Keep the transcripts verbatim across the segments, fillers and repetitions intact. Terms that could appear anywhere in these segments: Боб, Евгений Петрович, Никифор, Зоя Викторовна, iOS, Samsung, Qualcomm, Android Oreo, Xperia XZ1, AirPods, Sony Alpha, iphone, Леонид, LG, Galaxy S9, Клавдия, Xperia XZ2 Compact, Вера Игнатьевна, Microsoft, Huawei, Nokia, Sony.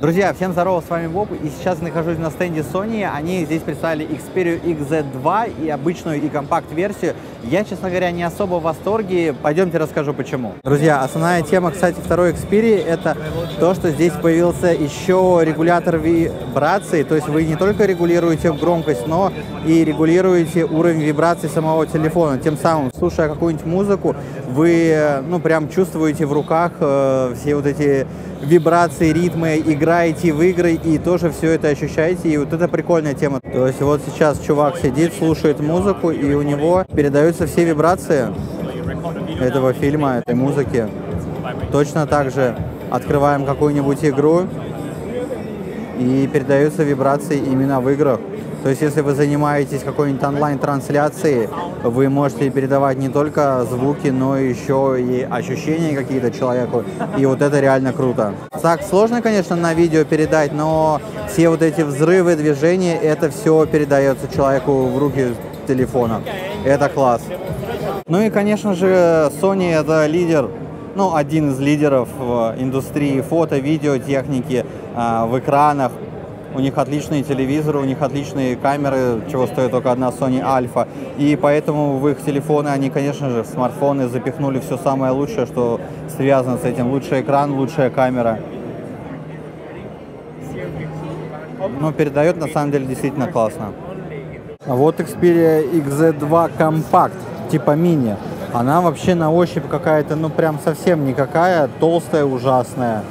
Друзья, всем здорово, с вами Боб, и сейчас я нахожусь на стенде Sony. Они здесь представили Xperia икс зет два и обычную, и компакт-версию. Я, честно говоря, не особо в восторге, пойдемте расскажу почему. Друзья, основная тема, кстати, второй Xperia — это то, что здесь появился еще регулятор вибрации, то есть вы не только регулируете громкость, но и регулируете уровень вибрации самого телефона, тем самым, слушая какую-нибудь музыку, вы, ну, прям чувствуете в руках э, все вот эти вибрации, ритмы, играете в игры и тоже все это ощущаете, и вот это прикольная тема. То есть вот сейчас чувак сидит, слушает музыку, и у него передаются все вибрации этого фильма, этой музыки. Точно так же открываем какую-нибудь игру, и передаются вибрации именно в играх. То есть если вы занимаетесь какой-нибудь онлайн-трансляцией, вы можете передавать не только звуки, но еще и ощущения какие-то человеку, и вот это реально круто. Так сложно, конечно, на видео передать, но все вот эти взрывы, движения, это все передается человеку в руки телефона. Это класс. Ну и, конечно же, Sony — это лидер, ну, один из лидеров в индустрии фото, видеотехники, в экранах. У них отличные телевизоры, у них отличные камеры, чего стоит только одна Sony Alpha. И поэтому в их телефоны, они, конечно же, в смартфоны запихнули все самое лучшее, что связано с этим. Лучший экран, лучшая камера. Ну, передает, на самом деле, действительно классно. Вот Xperia икс зет два Compact, типа мини. Она вообще на ощупь какая-то, ну, прям совсем никакая, толстая, ужасная.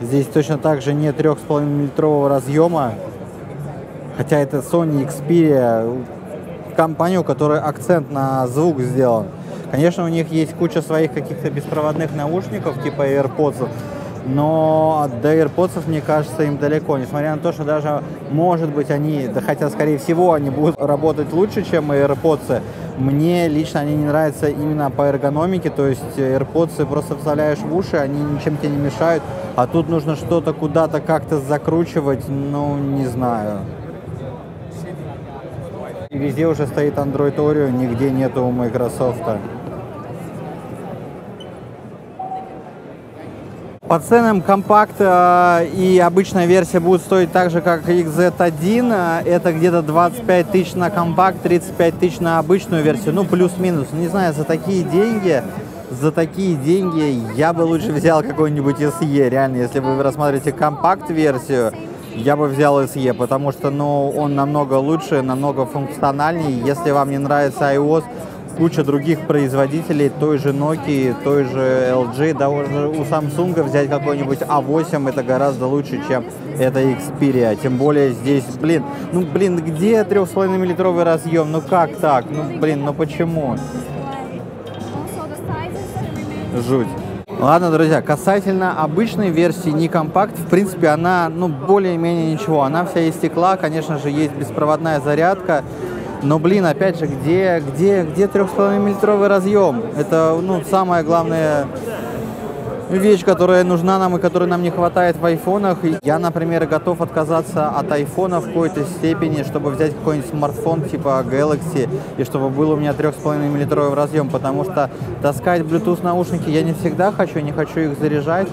Здесь точно так же нет три с половиной миллиметрового разъема, хотя это Sony, Xperia, компания, у которой акцент на звук сделан. Конечно, у них есть куча своих каких-то беспроводных наушников, типа AirPods, но до AirPods, мне кажется, им далеко, несмотря на то, что даже, может быть, они, да хотя, скорее всего, они будут работать лучше, чем AirPods. Мне лично они не нравятся именно по эргономике, то есть AirPods просто вставляешь в уши, они ничем тебе не мешают, а тут нужно что-то куда-то как-то закручивать, ну, не знаю. И везде уже стоит Android Oreo, нигде нету у Microsoft. По ценам компакт э, и обычная версия будут стоить так же, как икс зет один. Это где-то двадцать пять тысяч на компакт, тридцать пять тысяч на обычную версию. Ну, плюс-минус. Не знаю, за такие деньги, за такие деньги я бы лучше взял какой-нибудь эс и. Реально, если вы рассматриваете компакт-версию, я бы взял эс и, потому что, ну, он намного лучше, намного функциональнее. Если вам не нравится iOS, куча других производителей, той же Nokia, той же эл джи, даже у Samsung взять какой-нибудь а восемь, это гораздо лучше, чем это Xperia. Тем более здесь, блин, ну, блин, где три с половиной миллиметровый разъем? Ну как так? Ну, блин, ну почему? Жуть. Ладно, друзья, касательно обычной версии, не компакт, в принципе, она, ну, более-менее ничего. Она вся из стекла, конечно же, есть беспроводная зарядка. Но, блин, опять же, где, где, где три с половиной миллиметровый разъем? Это, ну, самая главная вещь, которая нужна нам и которой нам не хватает в айфонах. Я, например, готов отказаться от айфона в какой-то степени, чтобы взять какой-нибудь смартфон типа Galaxy, и чтобы был у меня три с половиной миллиметровый разъем, потому что таскать Bluetooth наушники я не всегда хочу, не хочу их заряжать.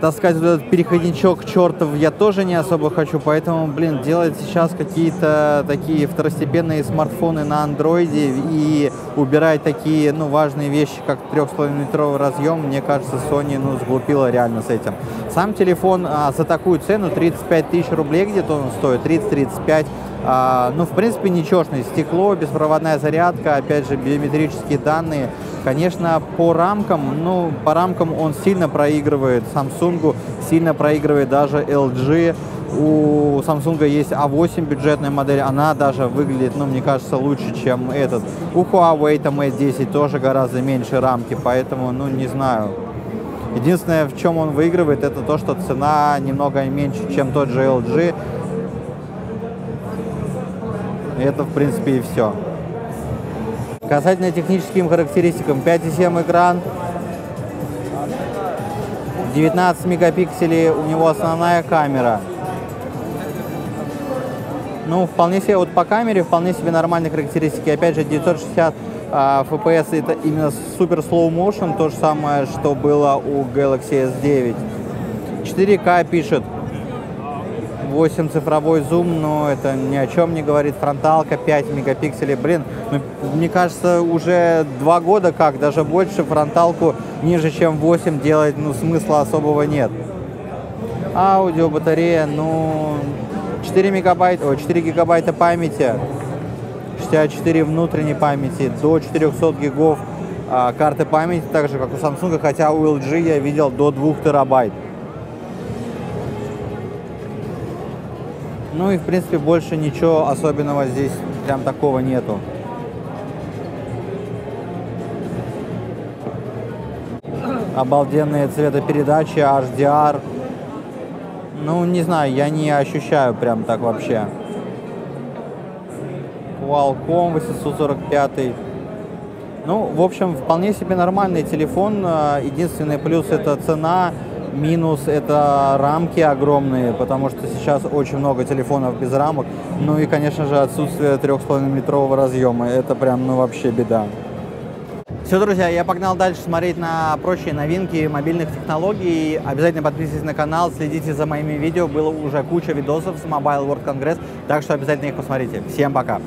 Таскать вот этот переходничок чертов я тоже не особо хочу, поэтому, блин, делать сейчас какие-то такие второстепенные смартфоны на андроиде и убирать такие, ну, важные вещи, как три с половиной миллиметровый разъем, мне кажется, Sony, ну, сглупила реально с этим. Сам телефон а, за такую цену, тридцать пять тысяч рублей где-то он стоит, тридцать — тридцать пять, а, ну, в принципе, ничешное стекло, беспроводная зарядка, опять же, биометрические данные. Конечно, по рамкам, ну, по рамкам он сильно проигрывает Samsung, сильно проигрывает даже эл джи. У Samsung есть а восемь бюджетная модель, она даже выглядит, ну, мне кажется, лучше, чем этот. У Huawei там эс десять тоже гораздо меньше рамки, поэтому, ну, не знаю. Единственное, в чем он выигрывает, это то, что цена немного меньше, чем тот же эл джи. Это, в принципе, и все. Касательно техническим характеристикам, пять и семь экран, девятнадцать мегапикселей у него основная камера. Ну, вполне себе, вот по камере вполне себе нормальные характеристики. Опять же, девятьсот шестьдесят а, эф пи эс, это именно супер slow motion, то же самое, что было у Galaxy эс девять. четыре ка пишет. восемь цифровой зум, но это ни о чем не говорит. Фронталка пять мегапикселей. Блин, ну, мне кажется, уже два года как, даже больше, фронталку ниже, чем восемь делать, ну, смысла особого нет. Аудио, батарея, ну, четыре, мегабайта, о, четыре гигабайта памяти, шестьдесят четыре внутренней памяти, до четырехсот гигов а, карты памяти, так же, как у Samsung, хотя у эл джи я видел до двух терабайт. Ну и, в принципе, больше ничего особенного здесь прям такого нету. Обалденные цветопередачи, эйч ди ар. Ну, не знаю, я не ощущаю прям так вообще. Qualcomm восемьсот сорок пять. Ну, в общем, вполне себе нормальный телефон. Единственный плюс – это цена. Минус – это рамки огромные, потому что сейчас очень много телефонов без рамок. Ну и, конечно же, отсутствие три с половиной литрового разъема. Это прям, ну, вообще беда. Все, друзья, я погнал дальше смотреть на прочие новинки мобильных технологий. Обязательно подписывайтесь на канал, следите за моими видео. Было уже куча видосов с Mobile World Congress, так что обязательно их посмотрите. Всем пока!